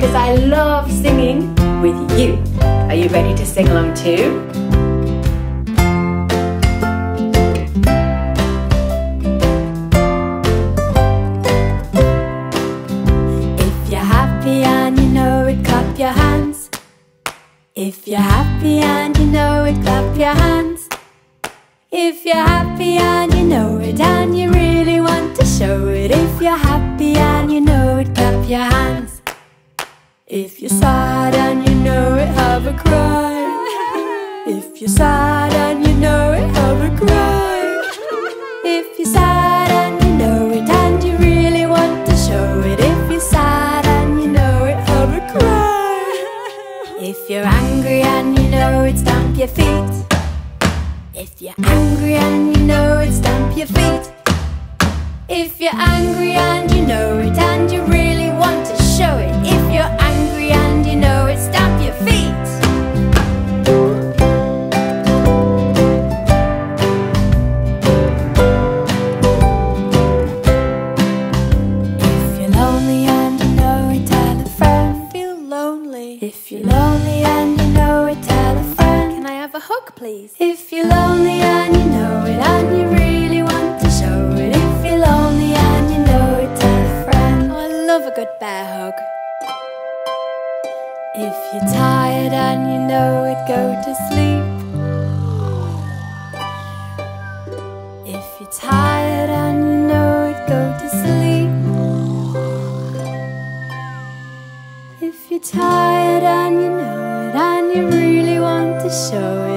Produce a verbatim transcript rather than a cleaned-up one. because I love singing with you. Are you ready to sing along too? If you're happy and you know it, clap your hands. If you're happy and you know it, clap your hands. If you're happy and you know it, and you really want to show it. If you're happy and you know it, clap your hands. If you're sad and you know it, have a cry. If you're sad and you know it, have a cry. If you're sad and you know it, and you really want to show it. If you're sad and you know it, have a cry. If you're angry and you know it, stamp your feet. If you're angry and you know it, stamp your feet. If you're angry and you know it, and you really want to show it. If you're angry and you know it, stamp your feet. If you're lonely and you know it, tell a friend. I feel lonely. If you're lonely and you know it, tell a friend. Can I have a hug, please? If you're lonely and you know it, and you really want to show it. If you're lonely and you know it, tell a friend. Oh, I love a good bear hug. If you're tired and you know it, go to sleep. If you're tired and you know it, go to sleep. If you're tired and you know it, and you really want to show it.